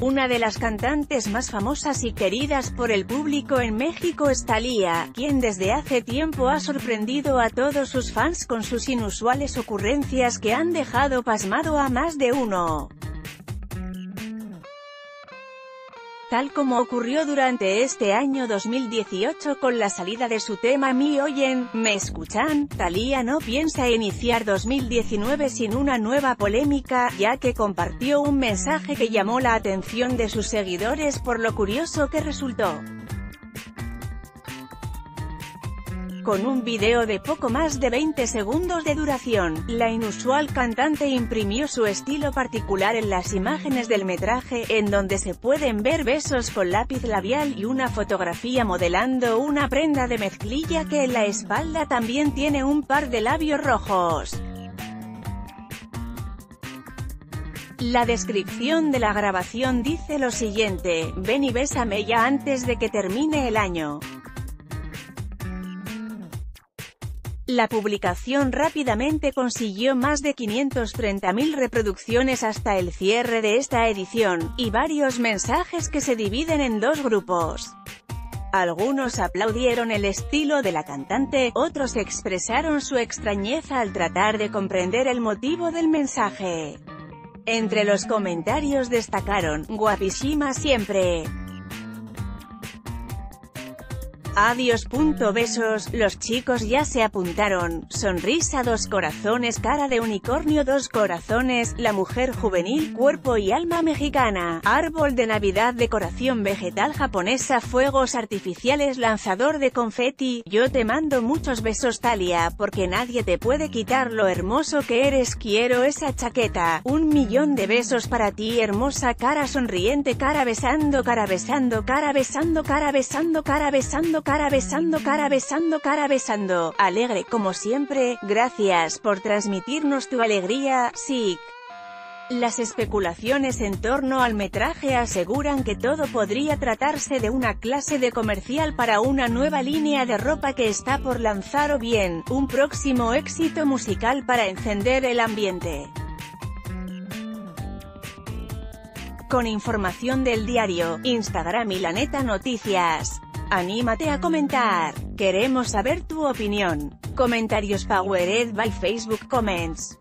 Una de las cantantes más famosas y queridas por el público en México es Thalía, quien desde hace tiempo ha sorprendido a todos sus fans con sus inusuales ocurrencias que han dejado pasmado a más de uno. Tal como ocurrió durante este año 2018 con la salida de su tema Me oyen, me escuchan, Thalía no piensa iniciar 2019 sin una nueva polémica, ya que compartió un mensaje que llamó la atención de sus seguidores por lo curioso que resultó. Con un video de poco más de 20 segundos de duración, la inusual cantante imprimió su estilo particular en las imágenes del metraje, en donde se pueden ver besos con lápiz labial y una fotografía modelando una prenda de mezclilla que en la espalda también tiene un par de labios rojos. La descripción de la grabación dice lo siguiente: ven y bésame ya antes de que termine el año. La publicación rápidamente consiguió más de 530.000 reproducciones hasta el cierre de esta edición, y varios mensajes que se dividen en dos grupos. Algunos aplaudieron el estilo de la cantante, otros expresaron su extrañeza al tratar de comprender el motivo del mensaje. Entre los comentarios destacaron: guapísima siempre. Adiós. Besos. Los chicos ya se apuntaron. Sonrisa. 2 corazones. Cara de unicornio. 2 corazones. La mujer juvenil. Cuerpo y alma mexicana. Árbol de Navidad. Decoración vegetal japonesa. Fuegos artificiales. Lanzador de confeti. Yo te mando muchos besos, Thalía, porque nadie te puede quitar lo hermoso que eres. Quiero esa chaqueta. 1 millón de besos para ti, hermosa. Cara sonriente. Cara besando. Cara besando. Cara besando. Cara besando. Cara besando. Cara besando, cara besando, cara besando. Alegre como siempre, gracias por transmitirnos tu alegría, Sic. Las especulaciones en torno al metraje aseguran que todo podría tratarse de una clase de comercial para una nueva línea de ropa que está por lanzar o bien, un próximo éxito musical para encender el ambiente. Con información del diario, Instagram y Laneta Noticias. Anímate a comentar, queremos saber tu opinión. Comentarios powered by Facebook Comments.